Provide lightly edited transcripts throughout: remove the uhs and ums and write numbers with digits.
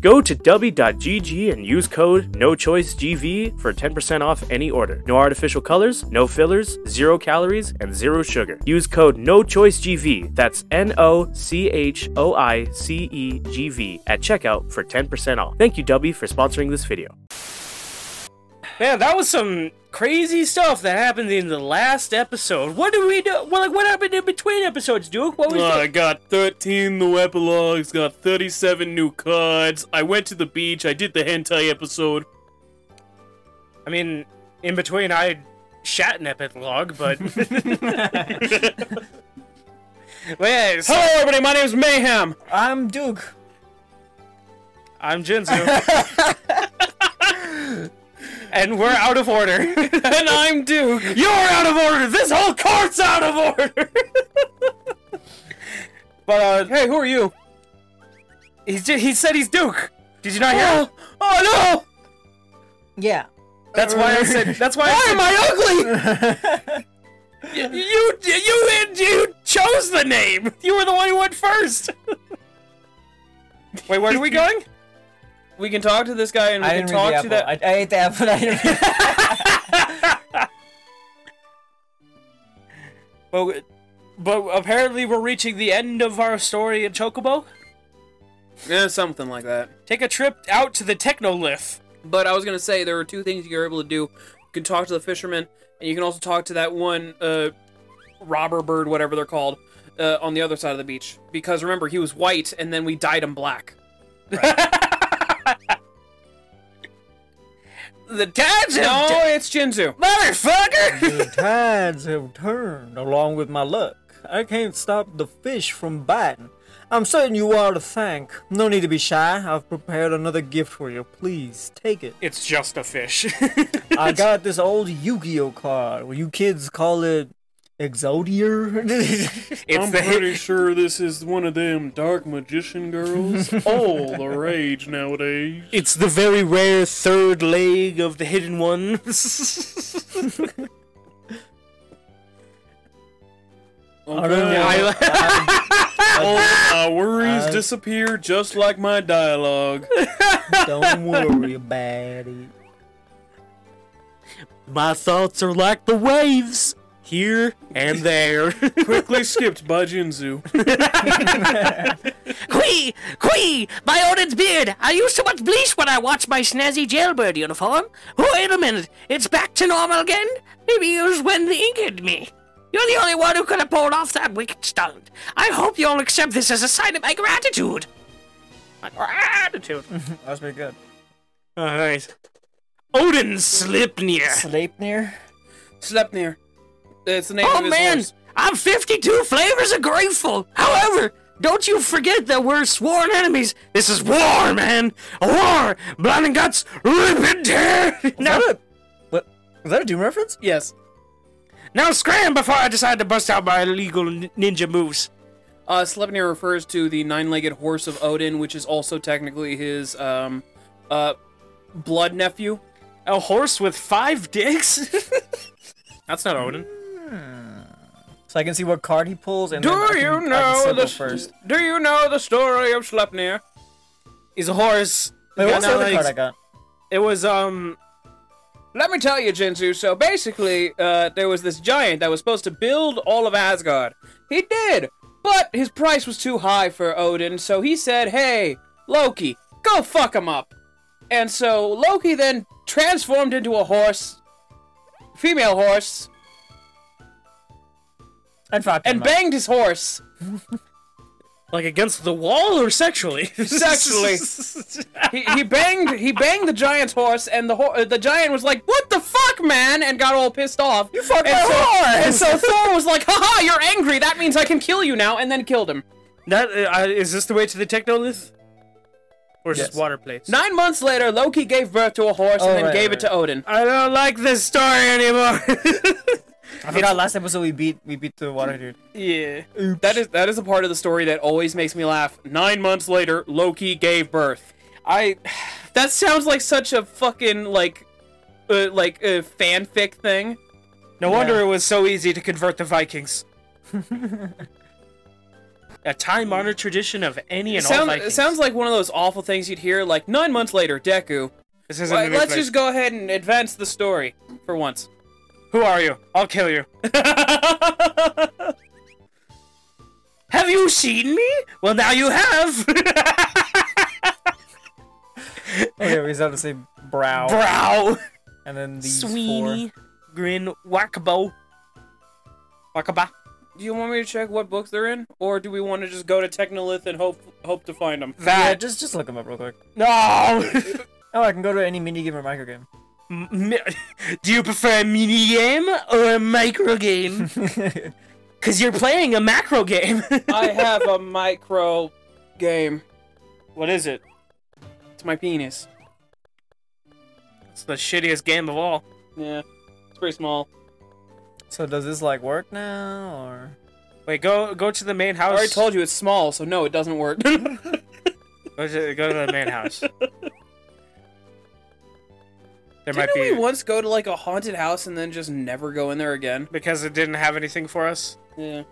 Go to w.gg and use code NOCHOICEGV for 10% off any order. No artificial colors, no fillers, 0 calories, and 0 sugar. Use code NOCHOICEGV, that's NOCHOICEGV, at checkout for 10% off. Thank you, W, for sponsoring this video. Man, that was some crazy stuff that happened in the last episode. What did we do? Well, like, what happened in between episodes, Duke? What was I got 13 new epilogues, got 37 new cards. I went to the beach. I did the hentai episode. I mean, in between, I shat an epilogue, but... Wait, so... Hello, everybody. My name's Mayhem. I'm Duke. I'm Jinzu. And we're out of order. And I'm Duke. You're out of order. This whole court's out of order. But hey, who are you? He said he's Duke. Did you not hear? Oh no. Yeah. That's why I said. That's why. Why am I ugly? You chose the name. You were the one who went first. Wait, where are we going? We can talk to this guy and we can talk to that. I ate the apple. But apparently we're reaching the end of our story in Chocobo. Yeah, something like that. Take a trip out to the Technolith. But I was gonna say there were two things you were able to do. You can talk to the fisherman, and you can also talk to that one robber bird, whatever they're called, on the other side of the beach. Because remember, he was white, and then we dyed him black. Right. The tides have turned. No, it's Jinzu. Motherfucker! The tides have turned along with my luck. I can't stop the fish from biting. I'm certain you are to thank. No need to be shy. I've prepared another gift for you. Please, take it. It's just a fish. I got this old Yu-Gi-Oh card. Well, you kids call it Exodier? I'm pretty sure this is one of them Dark Magician girls. All the rage nowadays. It's the very rare third leg of the hidden one. All my worries disappear just like my dialogue. Don't worry about it. My thoughts are like the waves. Here and there. Quickly skipped by Jinzu. Quee! Quee! By Odin's beard! I used to watch Bleach when I watched my snazzy jailbird uniform. Wait a minute! It's back to normal again? Maybe it was when the ink hit me. You're the only one who could have pulled off that wicked stunt. I hope you'll accept this as a sign of my gratitude. My gratitude. That's pretty good. Alright. Odin Sleipnir. Sleipnir? Sleipnir. It's the name of his horse. I'm 52 flavors of grateful. However, don't you forget that we're sworn enemies. This is war, man. A war. Blood and guts. Rip and tear. Now, what? Was that a Doom reference? Yes. Now scram before I decide to bust out my illegal ninja moves. Sleipnir refers to the 9-legged horse of Odin, which is also technically his blood nephew. A horse with 5 dicks? That's not Odin. So I can see what card he pulls, and do you know the story of Sleipnir? He's a horse. Wait, what's the other card I got? It was Let me tell you, Jinzu. So basically, there was this giant that was supposed to build all of Asgard. He did, but his price was too high for Odin. So he said, "Hey, Loki, go fuck him up." And so Loki then transformed into a horse, female horse. And banged his horse. Like against the wall or sexually? Sexually. He banged the giant's horse, and the giant was like, "What the fuck, man?" and got all pissed off. You fucked my horse! And so Thor was like, "Haha, you're angry. That means I can kill you now," and then killed him. That is this the way to the Technolith? Or just water plates? 9 months later, Loki gave birth to a horse and then gave it to Odin. I don't like this story anymore. I think our last episode we beat the water dude. Yeah. Oops. That is a part of the story that always makes me laugh. 9 months later, Loki gave birth. That sounds like such a fucking fanfic thing. No wonder it was so easy to convert the Vikings. a time-honored tradition of any and all Vikings. It sounds like one of those awful things you'd hear, like, 9 months later, Deku. This isn't a new place. Let's just go ahead and advance the story, for once. Who are you? I'll kill you. Have you seen me? Well, now you have. Okay, we just have to say brow. Brow. And then these Sweeney, four. Grin, Wakabo. Wakaba. Do you want me to check what books they're in, or do we want to just go to Technolith and hope to find them? Yeah, just look them up real quick. No. Oh, I can go to any minigame or microgame. Do you prefer a minigame or a microgame? Cause you're playing a macro game. I have a micro game. What is it? It's my penis. It's the shittiest game of all. Yeah, it's pretty small. So does this like work now, or? Wait, go to the main house. I already told you it's small, so no, it doesn't work. Go to the main house. Didn't we once go to like a haunted house and then just never go in there again? Because it didn't have anything for us? Yeah.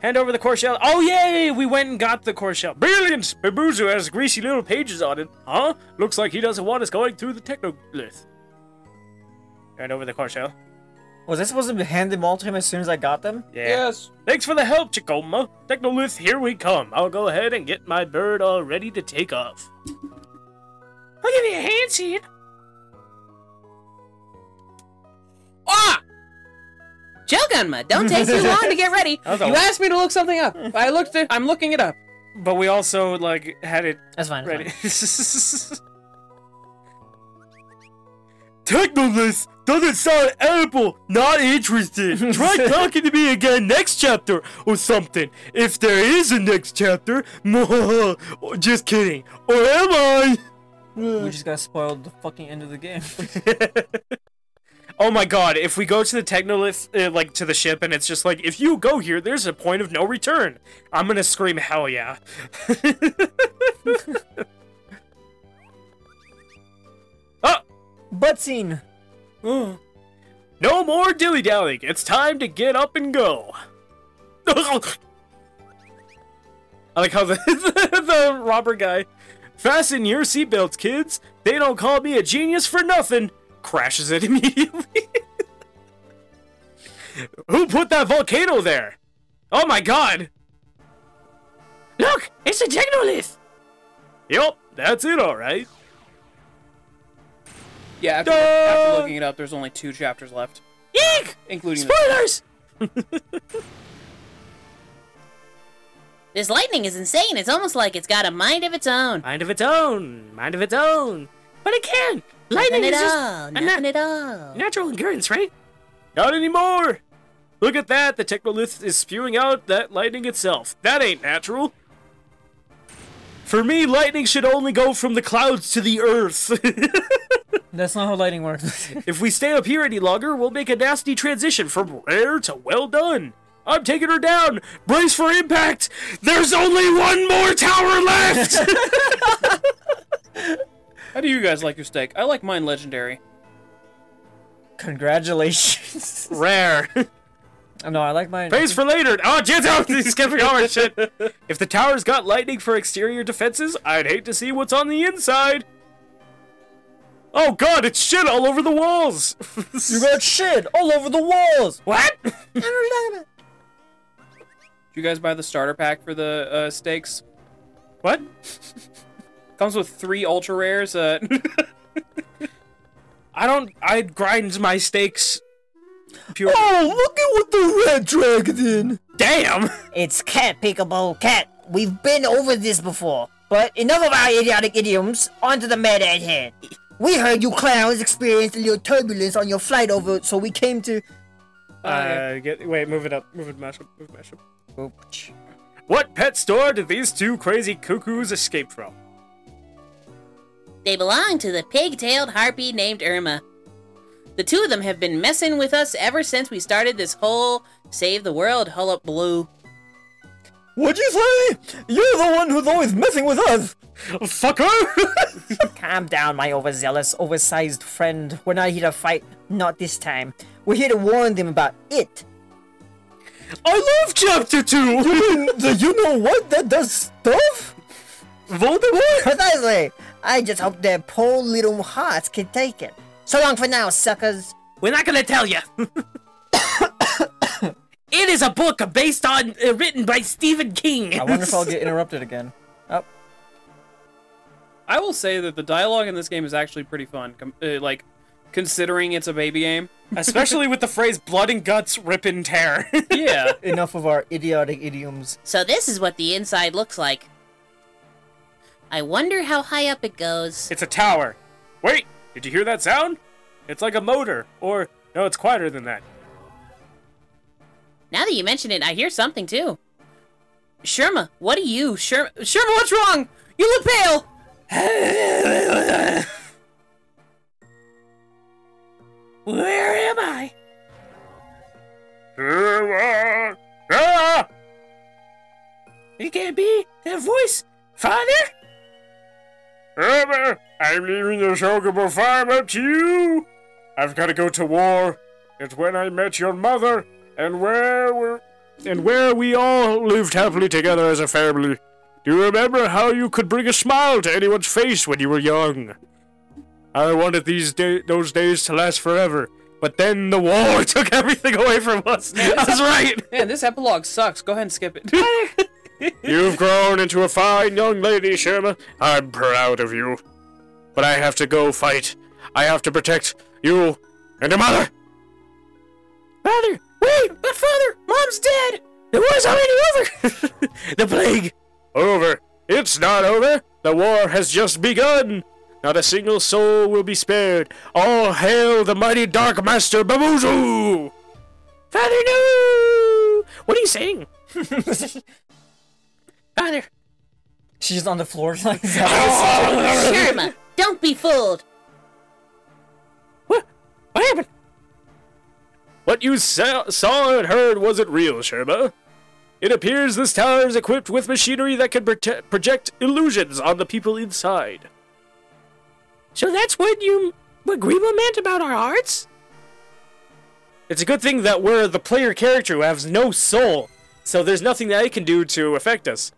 Hand over the core shell. Oh, yay! We went and got the core shell. Brilliant! Babuzu has greasy little pages on it. Huh? Looks like he doesn't want us going through the Technolith. Hand over the core shell. Was I supposed to hand them all to him as soon as I got them? Yeah. Yes. Thanks for the help, Chocobo. Technolith, here we come. I'll go ahead and get my bird all ready to take off. I'll give you a hand, Sid. Ah! Joke on me. Don't take too long to get ready. You asked me to look something up. I'm looking it up. But we also, like, had it ready. That's fine. Technolith doesn't sound edible. Not interested. Try talking to me again next chapter or something. If there is a next chapter. Just kidding. Or am I? We just got spoiled the fucking end of the game. Oh my god, if we go to the Technolith, like, to the ship, and it's just like, if you go here, there's a point of no return. I'm gonna scream, hell yeah. Oh! Butt scene. Oh. No more dilly-dallying. It's time to get up and go. I like how the robber guy. Fasten your seatbelts, kids. They don't call me a genius for nothing. Crashes it immediately. Who put that volcano there? Oh my god! Look! It's a Technolith! Yup, that's it, alright. Yeah, after looking it up, there's only 2 chapters left. Eek! Including spoilers! This lightning is insane. It's almost like it's got a mind of its own. Mind of its own. Mind of its own. But it can't! Lightning is just nothing at all. Natural occurrence, right? Not anymore! Look at that! The Technolith is spewing out that lightning itself. That ain't natural. For me, lightning should only go from the clouds to the earth. That's not how lightning works. If we stay up here any longer, we'll make a nasty transition from rare to well done. I'm taking her down! Brace for impact! There's only one more tower left! How do you guys like your steak? I like mine legendary. Congratulations. Rare. Oh, no, I like mine. Praise for later. Oh, Genzo! He's skipping over shit. If the tower's got lightning for exterior defenses, I'd hate to see what's on the inside. Oh god, it's shit all over the walls. You got shit all over the walls. What? I don't know about it. Did you guys buy the starter pack for the steaks? What? Comes with 3 ultra rares. I grind my steaks. Pure. Oh, look at what the red dragon did! Damn! It's cat, Peekaboo, cat. We've been over this before. But enough of our idiotic idioms. Onto the matter at hand. We heard you clowns experienced a little turbulence on your flight over, so we came to. Move it up. Move it, mash up. Move it, mash up. Oops. What pet store did these 2 crazy cuckoos escape from? They belong to the pig-tailed harpy named Irma. The 2 of them have been messing with us ever since we started this whole save the world hullabaloo. What'd you say? You're the one who's always messing with us! Fucker! Calm down, my overzealous, oversized friend. We're not here to fight. Not this time. We're here to warn them about it. I love chapter 2! Do you know what? That does stuff? Voldemort? Precisely! I just hope their poor little hearts can take it. So long for now, suckers. We're not gonna tell you. It is a book based on, written by Stephen King. I wonder if I'll get interrupted again. Oh. I will say that the dialogue in this game is actually pretty fun. Like, considering it's a baby game. Especially with the phrase, blood and guts, rip and tear. Yeah. Enough of our idiotic idioms. So this is what the inside looks like. I wonder how high up it goes. It's a tower. Wait, did you hear that sound? It's like a motor. Or, no, it's quieter than that. Now that you mention it, I hear something, too. Shirma, what are you? Shirma, what's wrong? You look pale! Where am I? It can't be that voice, Father? I'm leaving the Chocobo farm up to you. I've got to go to war. It's when I met your mother, and where we all lived happily together as a family. Do you remember how you could bring a smile to anyone's face when you were young? I wanted those days to last forever, but then the war took everything away from us. Man, I was right. Man, this epilogue sucks. Go ahead and skip it. You've grown into a fine young lady, Shirma. I'm proud of you. But I have to go fight. I have to protect you and your mother. Father, wait, but Father, Mom's dead. The war's already over. The plague. Over. It's not over. The war has just begun. Not a single soul will be spared. All hail the mighty Dark Master Babuzu! Father, no! What are you saying? Father! She's on the floor like that. Shirma, don't be fooled! What? What happened? What you saw and heard wasn't real, Shirma. It appears this tower is equipped with machinery that can project illusions on the people inside. So that's what Greeble meant about our hearts? It's a good thing that we're the player character who has no soul, so there's nothing that it can do to affect us.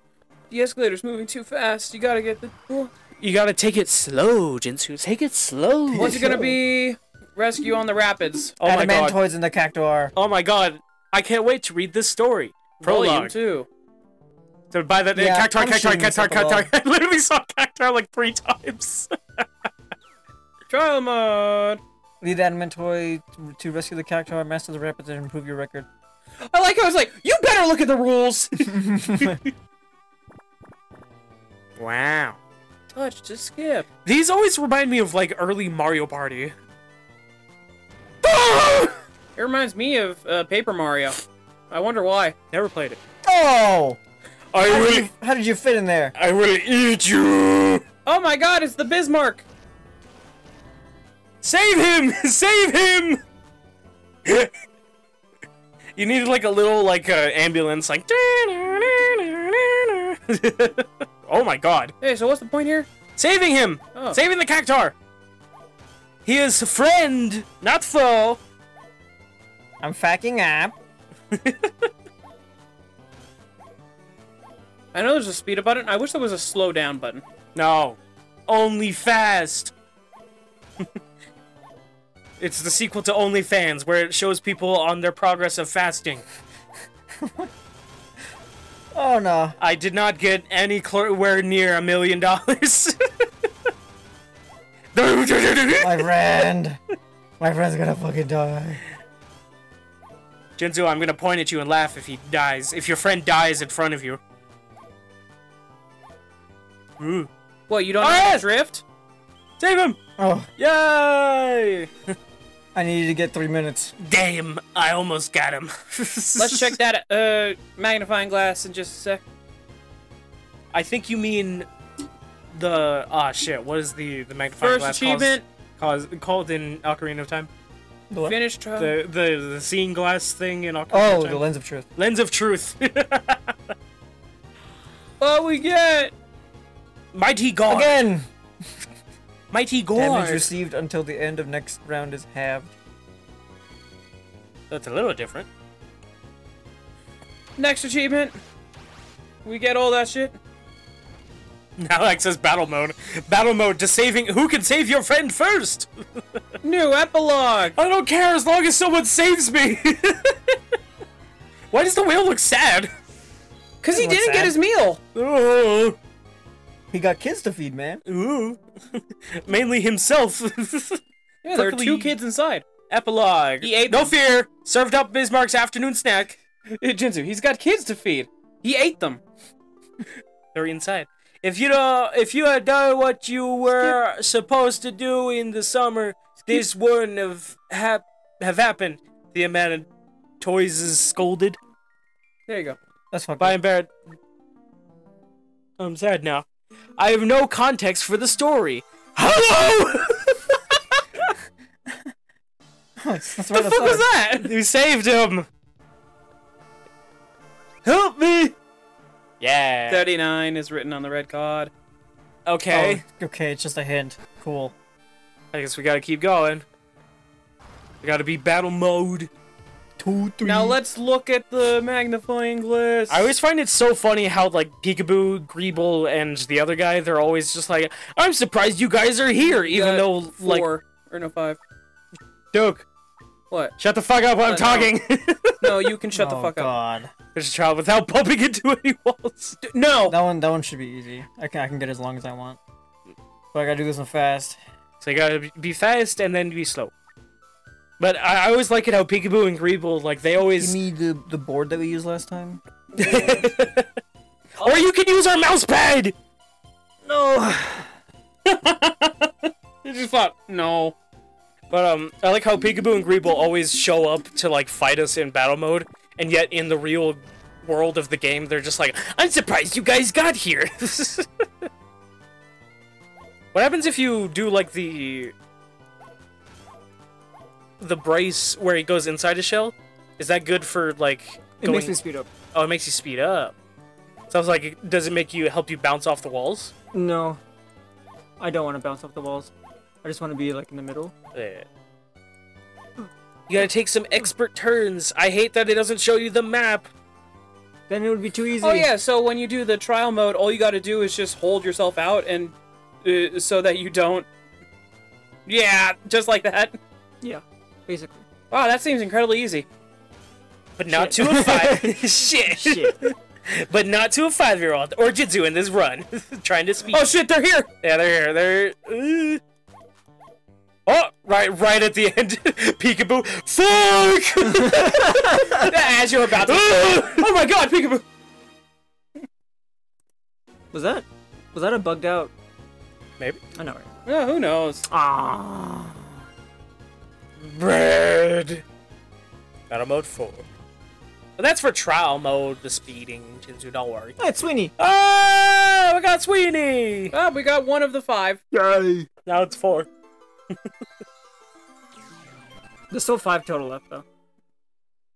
The escalator's moving too fast. You gotta get the... You gotta take it slow, Jinzu. Take it slow. What's it gonna be? Rescue on the Rapids. Oh my god. Toys in the Cactuar. Oh my god. I can't wait to read this story. Volume 2. So by the name, Cactuar. I literally saw Cactuar like 3 times. Trial mode! Lead Adamant Toy to rescue the Cactuar, master the rapids, and improve your record. I like how I was like, you better look at the rules! Wow. Touch to skip. These always remind me of like early Mario Party. It reminds me of Paper Mario. I wonder why. Never played it. Oh! How did you fit in there? I will eat you! Oh my god, it's the Bismarck! Save him! Save him! You needed like a little like ambulance, like. Oh my god! Hey, so what's the point here? Saving him! Oh. Saving the Cactuar! He is friend, not foe. I'm fucking up. I know there's a speed up button. I wish there was a slow down button. No, only fast. It's the sequel to OnlyFans, where it shows people on their progress of fasting. Oh, no. I did not get anywhere near $1 million. My friend's gonna fucking die. Jinzu, I'm gonna point at you and laugh if he dies. If your friend dies in front of you. Ooh. What, you don't know drift? Save him! Oh. Yay! I needed to get 3 minutes. Damn, I almost got him. Let's check that magnifying glass in just a sec. I think you mean the... Ah, shit. What is the magnifying glass achievement called in Ocarina of Time? The what? Finish trial. The seeing glass thing in Ocarina of Time. Oh, the Lens of Truth. Lens of Truth. What we get? Mighty God. Again! Mighty Gore! Damage received until the end of next round is halved. That's a little different. Next achievement. We get all that shit. Now access battle mode. Battle mode to saving. Who can save your friend first? New epilogue. I don't care as long as someone saves me. Why does the whale look sad? Because he didn't get his meal. Oh. He got kids to feed, man. Ooh. Mainly himself. Yeah, there are two kids inside. Epilogue. He ate them. No fear. Served up Bismarck's afternoon snack. Jinzu, he's got kids to feed. He ate them. They're inside. If you had done what you were supposed to do in the summer, this wouldn't have happened. The amount of toys is scolded. There you go. That's fine. Bye, Barrett. I'm sad now. I have no context for the story. Hello! That's right, the fuck was that? You saved him. Help me! Yeah. 39 is written on the red card. Okay. Oh, okay, it's just a hint. Cool. I guess we gotta keep going. We gotta be battle mode. 2, 3. Now let's look at the magnifying glass. I always find it so funny how, like, Peekaboo, Greeble, and the other guy, they're always just like, I'm surprised you guys are here, even though, like... 4, or no, 5. Duke. What? Shut the fuck up while I'm talking. No, you can shut the fuck up. Oh, God. There's a child without bumping into any walls. No! That one should be easy. I can get as long as I want. But I gotta do this one fast. So you gotta be fast and then be slow. But I always like it how Peekaboo and Greeble, like, they always... You mean the board that we used last time? Or you can use our mouse pad! No. It's just fun. No. But, I like how Peekaboo and Greeble always show up to, like, fight us in battle mode, and yet in the real world of the game, they're just like, I'm surprised you guys got here! What happens if you do, like, the brace where he goes inside a shell? Is that good for, like, going... It makes me speed up. Oh, it makes you speed up. So I was like, does it help you bounce off the walls? No. I don't want to bounce off the walls. I just want to be, like, in the middle. Yeah. You gotta take some expert turns. I hate that it doesn't show you the map. Then it would be too easy. Oh, yeah, so when you do the trial mode, all you gotta do is just hold yourself out and... so that you don't... Yeah, just like that. Yeah, basically. Wow, that seems incredibly easy. But not to a 5... Shit. But not to a 5-year-old. Or Jinzu in this run. Trying to speed. Oh, shit, they're here! Yeah, they're here. They're... Oh, right at the end, Peekaboo. Fuck! As you're about to. Oh my God, Peekaboo! Was that a bugged out? Maybe. I know. Yeah, who knows? Ah. Bread. Battle mode 4. But that's for trial mode. The speeding, Jinzu. Don't worry. That's Sweeney. Oh, we got Sweeney. Oh, we got one of the 5. Yay! Now it's 4. There's still 5 total left, though.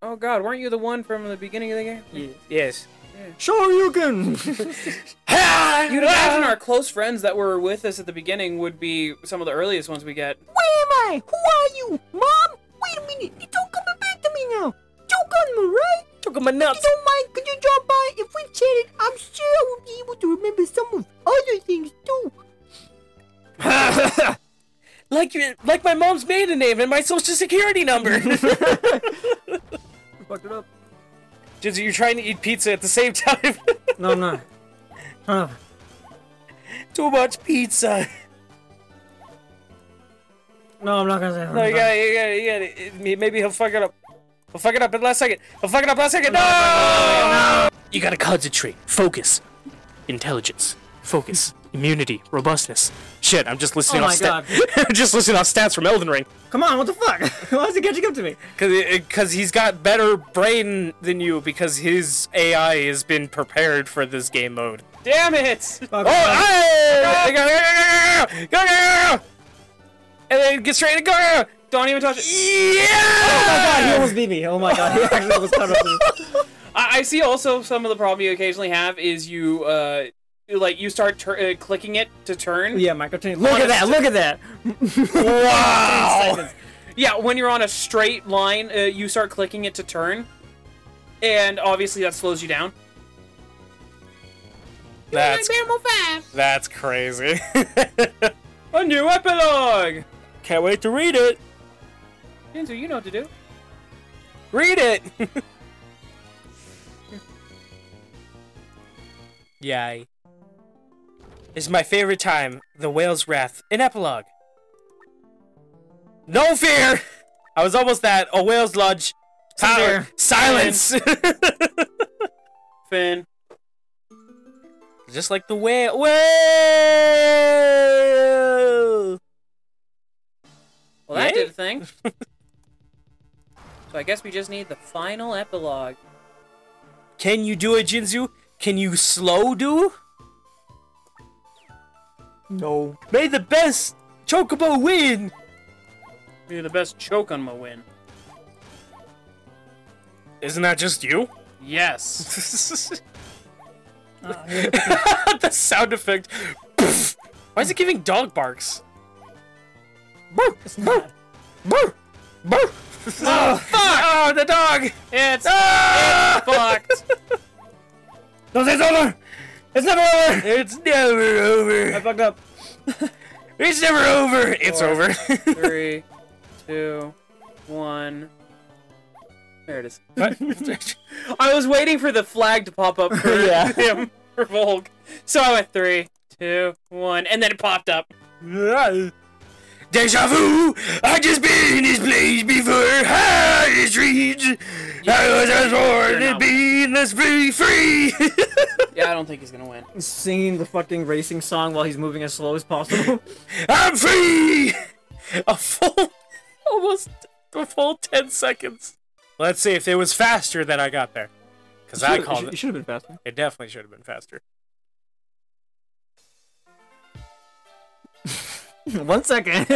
Oh God, weren't you the one from the beginning of the game? Yes. Yeah. Sure you can! You'd imagine our close friends that were with us at the beginning would be some of the earliest ones we get. Where am I? Who are you? Mom? Wait a minute, you don't come back to me now. Choke on me, right? Choke on my nuts. If you don't mind, could you drop by? If we chatted, I'm sure I would be able to remember some of other things, too. Like my mom's maiden name and my social security number. Fucked it up. Jinzu, you're trying to eat pizza at the same time. No, I'm not. Huh. Too much pizza. No, I'm not gonna say that. No, you gotta. Maybe he'll fuck it up. He'll fuck it up at the last second. He'll fuck it up last second. No! You gotta concentrate. Focus. Intelligence. Focus. Immunity. Robustness. Shit, I'm just listening off stats from Elden Ring. Come on, what the fuck? Why is he catching up to me? Because he's got better brain than you, because his AI has been prepared for this game mode. Damn it! Okay. Oh, go! And then get straight and go! Don't even touch it. Yeah! Oh my God, he almost beat me. Oh my God, he actually almost caught up to me. I see also some of the problem you occasionally have is you, like, you start clicking it to turn. Yeah, micro-turning. Look at that! Look at that! Wow! Yeah, when you're on a straight line, you start clicking it to turn. and obviously that slows you down. That's crazy. A new epilogue! Can't wait to read it! Genzo, you know what to do. Read it! Yay. This is my favorite time, the Whale's Wrath, in epilogue. No fear! I was almost that. A whale's lunge. Power. Silence! Finn. Just like the whale. Whale! Well, that did a thing. So I guess we just need the final epilogue. Can you do it, Jinzu? Can you slow do? No. May the best Chocobo win! May the best Chocobo win. Isn't that just you? Yes. The sound effect. Poof. Why is it giving dog barks? It's not. Oh, fuck! Oh, the dog! It's, it's fucked. No, it's over! It's never over! It's never over! I fucked up. It's never over! It's over. 3, 2, 1... There it is. What? I was waiting for the flag to pop up for him, for Volk. So I went 3, 2, 1, and then it popped up. Deja vu! I just been in this place before. How is reach? I was just born to be this free, free. Yeah, I don't think he's gonna win. He's singing the fucking racing song while he's moving as slow as possible. I'm free. A full, almost a full 10 seconds. Let's see if it was faster than I got there. Because I called it. It should have been faster. It definitely should have been faster. 1 second.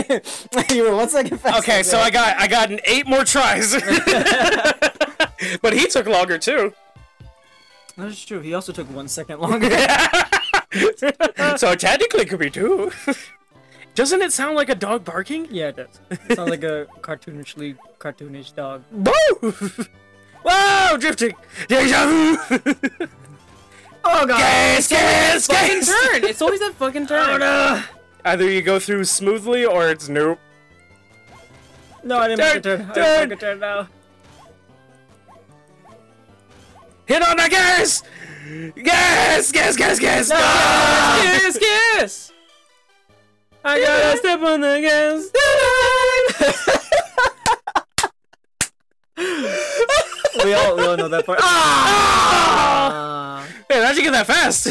You were 1 second faster. Okay, so I got an 8 more tries. But he took longer too. That's true. He also took 1 second longer. So technically it could be 2. Doesn't it sound like a dog barking? Yeah, it does. It sounds like a cartoonish dog. Woo! Wow, drifting! Deja vu! Oh god! Gas, gas, gas! Fucking turn! It's always that fucking turn. Oh, no. Either you go through smoothly or it's nope. No, I didn't make a turn. I didn't make a turn now. Hit on the gas! Gas, gas, gas, gas! No, gas, gas, gas! I gotta step on the gas. we all know that part. Ah! Man, how'd you get that fast?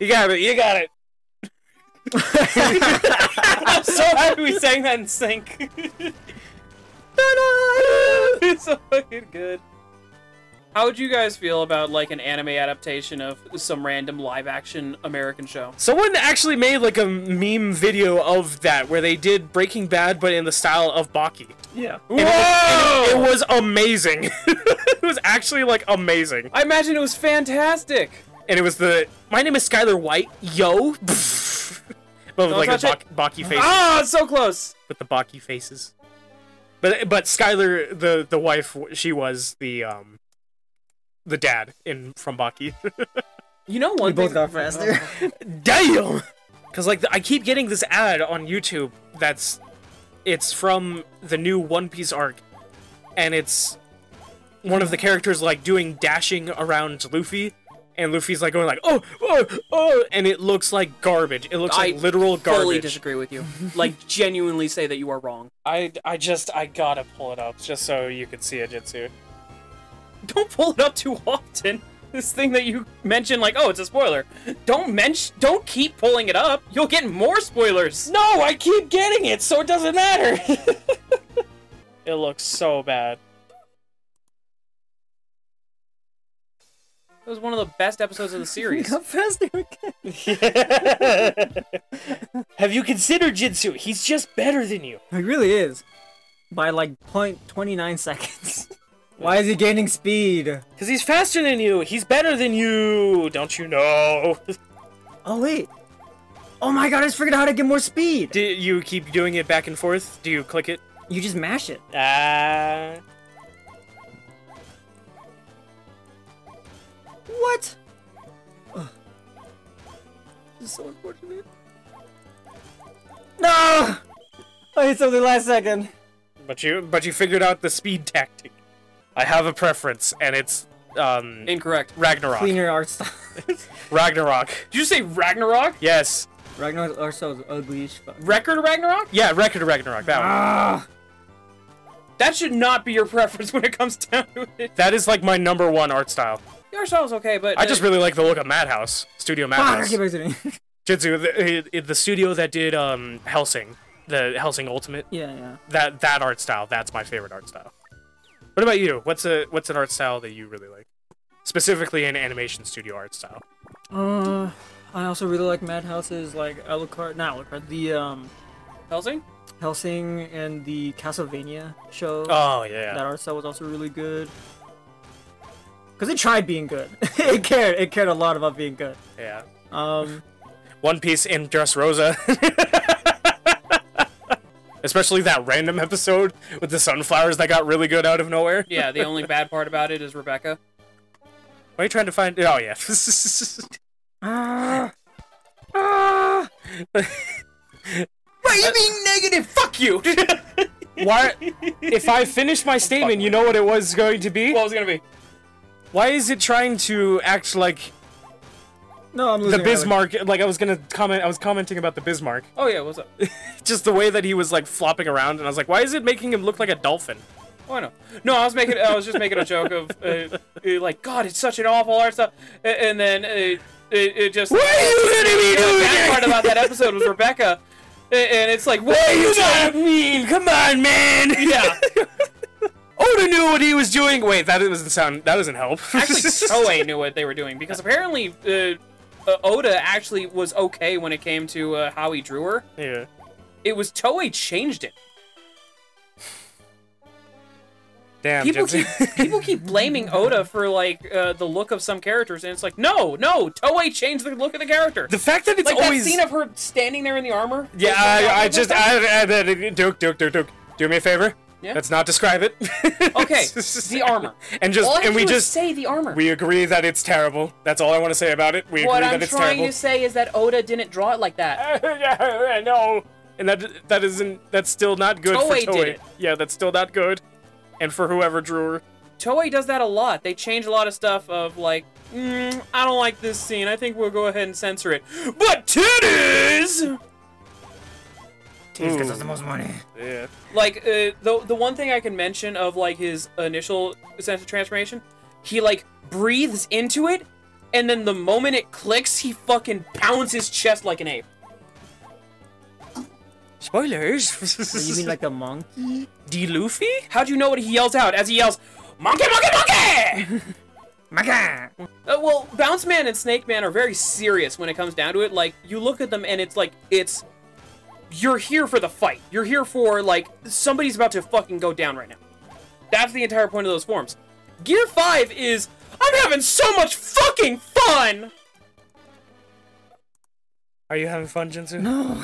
You got it. You got it. I'm so happy we sang that in sync. It's so fucking good. How would you guys feel about, like, an anime adaptation of some random live-action American show? Someone actually made, like, a meme video of that, where they did Breaking Bad, but in the style of Baki. Yeah. And whoa! It was amazing. It was actually, like, amazing. I imagine it was fantastic. And it was the, my name is Skylar White, yo. But with, like, the Baki faces. Ah, oh, so close! With the Baki faces. But Skylar, the wife, she was the dad from Baki. You know one thing. We both got faster. Damn! Because, like, I keep getting this ad on YouTube that's... It's from the new One Piece arc. And it's one of the characters, like, doing dashing around Luffy. And Luffy's, like, going like, oh, oh, oh! And it looks like garbage. It looks like literal garbage. I fully disagree with you. Like, genuinely say that you are wrong. I gotta pull it up just so you could see it, Jinzu. Don't pull it up too often. This thing that you mentioned, like, oh, it's a spoiler. Don't keep pulling it up. You'll get more spoilers. No, I keep getting it, so it doesn't matter. It looks so bad. It was one of the best episodes of the series. How fast they were getting. Have you considered Jinzu? He's just better than you. He really is. By like 0.29 seconds. Why is he gaining speed? Because he's faster than you! He's better than you! Don't you know? Oh, wait. Oh my god, I just figured out how to get more speed! Do you keep doing it back and forth? Do you click it? You just mash it. What? Ugh. This is so unfortunate. No! I hit something last second. But you figured out the speed tactic. I have a preference, and it's incorrect. Ragnarok. Cleaner art style. Ragnarok. Did you say Ragnarok? Yes. Ragnarok art style is ugly as fuck. Record of Ragnarok? Yeah, Record of Ragnarok. That one. That should not be your preference when it comes down to it. That is like my #1 art style. The art style is okay, but I just really like the look of Madhouse. Studio Madhouse. Jinzu, the studio that did Hellsing. The Hellsing Ultimate. Yeah, yeah. That art style. That's my favorite art style. What about you? What's an art style that you really like? Specifically an animation studio art style. I also really like Madhouse's, like, Alucard, not Alucard, the Hellsing? Hellsing and the Castlevania show. Oh, yeah. That art style was also really good. Because it tried being good. It cared a lot about being good. Yeah. One Piece in Dressrosa. Especially that random episode with the sunflowers that got really good out of nowhere. Yeah, the only bad part about it is Rebecca. Why are you trying to find... Oh, yeah. Why are you being negative? Fuck you! Why? If I finish my statement, you know what it was going to be? What was it going to be? Why is it trying to act like... No, I'm losing the Bismarck, like, I was commenting about the Bismarck. Oh yeah, what's up? Just the way that he was, like, flopping around, and I was like, why is it making him look like a dolphin? Oh, I know. No, I was just making a joke of, like, God, it's such an awful art stuff, and then it just... What are you gonna be doing? The bad part about that episode was Rebecca, and it's like, what are you gonna mean? Come on, man! Yeah. Oda knew what he was doing! Wait, that doesn't sound... That doesn't help. Actually, Toei knew what they were doing, because apparently, Oda actually was okay when it came to how he drew her. Yeah. It was Toei changed it. Damn. People keep blaming Oda for, like, the look of some characters, and it's like, no, Toei changed the look of the character. The fact that it's like always that scene of her standing there in the armor. Yeah, Duke, do me a favor. Yeah. Let's not describe it. Okay, the armor. And we just say the armor. We agree that it's terrible. That's all I want to say about it. What I'm trying to say is that Oda didn't draw it like that. Yeah, no. And that's still not good for Toei. Did it. Yeah, that's still not good. And for whoever drew her. Toei does that a lot. They change a lot of stuff of like, I don't like this scene. I think we'll go ahead and censor it. But titties! Because that's the most money. Yeah. Like, the one thing I can mention of, like, his initial sense of transformation, he, like, breathes into it, and then the moment it clicks, he fucking pounds his chest like an ape. Spoilers. What, you mean like the Monkey D. Luffy? How'd you know what he yells out as he yells, Monkey, Monkey, Monkey! Monkey! Well, Bounce Man and Snake Man are very serious when it comes down to it. Like, you look at them and it's like, it's... You're here for the fight. You're here for, like, somebody's about to fucking go down right now. That's the entire point of those forms. Gear 5 is, I'm having so much fucking fun! Are you having fun, Jinzu? No.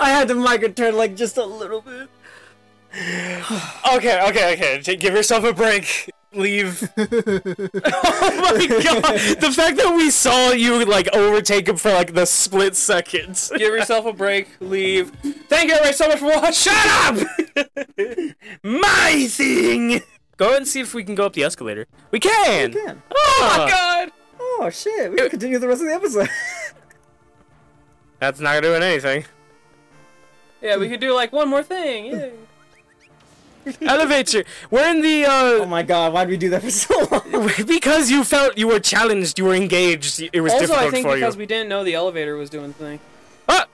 I had the micro turn, like, just a little bit. Okay. Give yourself a break. Leave. Oh my god! The fact that we saw you, like, overtake him for, like, the split seconds. Give yourself a break. Leave. Thank you everybody so much for watching. Shut up! My thing! Go and see if we can go up the escalator. We can! We can. Oh my god! Oh shit, we can continue the rest of the episode. That's not doing anything. Yeah, we could do, like, one more thing. Yeah. Elevator. We're in the. Oh my god! Why did we do that for so long? Because you felt you were challenged, you were engaged. It was also difficult for you. Also, I think because we didn't know the elevator was doing the thing. Ah!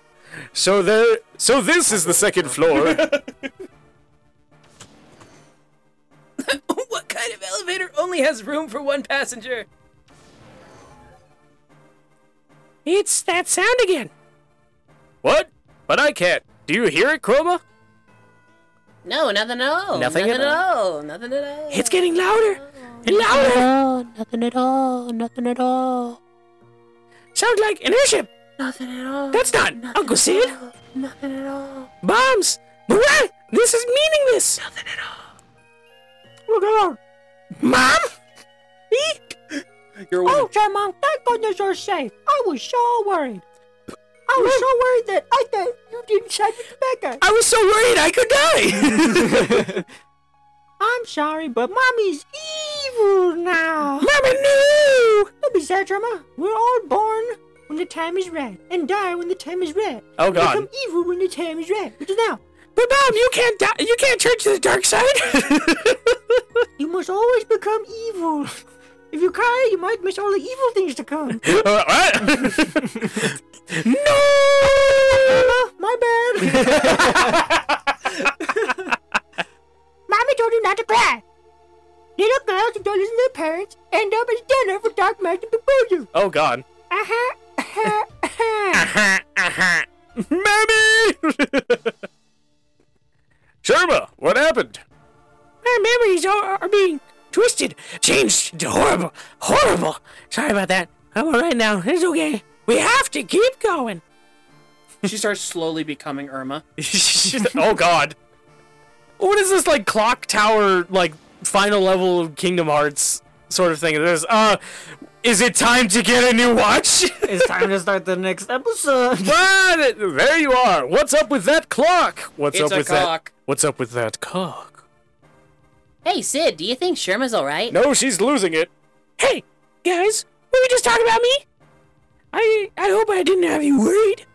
So this is the second floor. What kind of elevator only has room for one passenger? It's that sound again. What? But I can't. Do you hear it, Chroma? No, nothing at all. Nothing at all. It's getting louder and louder. Nothing at all. Sounds like an airship. Nothing at all. That's not nothing Uncle Sid. All. Nothing at all. Bombs! What? This is meaningless. Nothing at all. Look out, Mom! Eek! You're oh, Shirma, thank goodness you're safe. I was so worried. I was so worried that I thought you didn't send me to Becca. I was so worried I could die. I'm sorry, but Mommy's evil now. Mommy, no! Don't be sad, Shirma. We're all born when the time is right, and die when the time is right. Oh God! Become evil when the time is right, which is now. But Mom, you can't die. You can't turn to the dark side. You must always become evil. If you cry, you might miss all the evil things to come. What? No! My bad. Mommy told you not to cry. Little girls who don't listen to their parents end up at dinner for Dark Magic Babuzu. Oh, God. Uh-huh. Uh-huh. Uh-huh. Uh-huh. Mommy! Shirma, what happened? My memories are being... twisted, changed, horrible, horrible. Sorry about that. I'm all right now. It's okay. We have to keep going. She starts slowly becoming Irma. Oh, God. What is this, like, clock tower, like, final level of Kingdom Hearts sort of thing? There's, is it time to get a new watch? It's time to start the next episode. But there you are. What's up with that clock? What's up with that? What's up with that cock? Hey, Sid, do you think Shirma's alright? No, she's losing it. Hey, guys, were you just talking about me? I hope I didn't have you worried.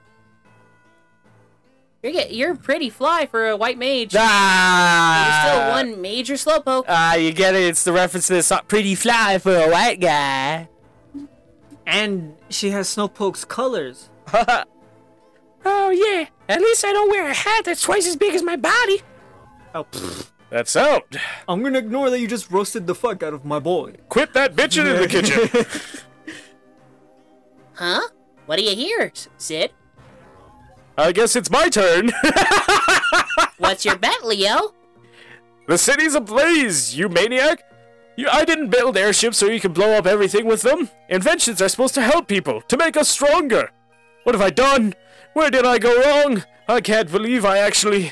You're pretty fly for a white mage. Ah! You're still one major slowpoke. Ah, you get it. It's the reference to this pretty fly for a white guy. And she has Snowpoke's colors. Oh, yeah. At least I don't wear a hat that's twice as big as my body. Oh, pfft. That's out. I'm gonna ignore that you just roasted the fuck out of my boy. Quit that bitchin' in the kitchen. Huh? What do you hear, Sid? I guess it's my turn. What's your bet, Leo? The city's ablaze, you maniac. I didn't build airships so you can blow up everything with them. Inventions are supposed to help people, to make us stronger. What have I done? Where did I go wrong? I can't believe I actually...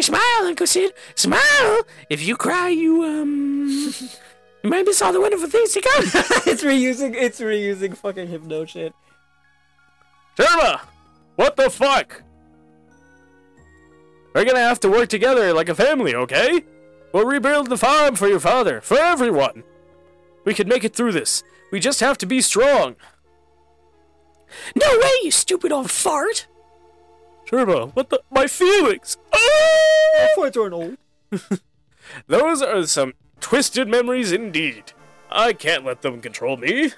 smile, Uncle Sid. Smile. If you cry, you you might miss all the wonderful things to come. It's reusing fucking hypno shit. Shirma, what the fuck? We're gonna have to work together like a family, okay? We'll rebuild the farm for your father, for everyone. We can make it through this. We just have to be strong. No way, you stupid old fart. Shirma, what the... My feelings! Oh! My farts aren't old. Those are some twisted memories indeed. I can't let them control me.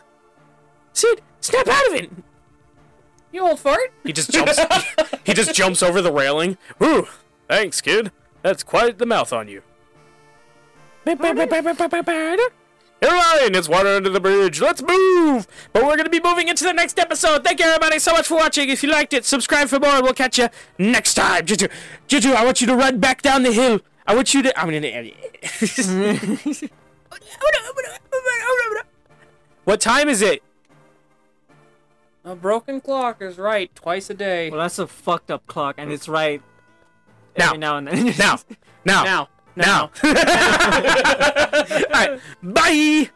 Sid, snap out of it! You old fart! He just jumps... he just jumps over the railing. Whew! Thanks, kid. That's quite the mouth on you. Never mind, it's water under the bridge. Let's move! But we're going to be moving into the next episode. Thank you, everybody, so much for watching. If you liked it, subscribe for more, and we'll catch you next time. Jinzu, I want you to run back down the hill. I want you to... I'm going to... What time is it? A broken clock is right twice a day. Well, that's a fucked up clock, and it's right every now and then. Now. Now. Now. All right. Bye.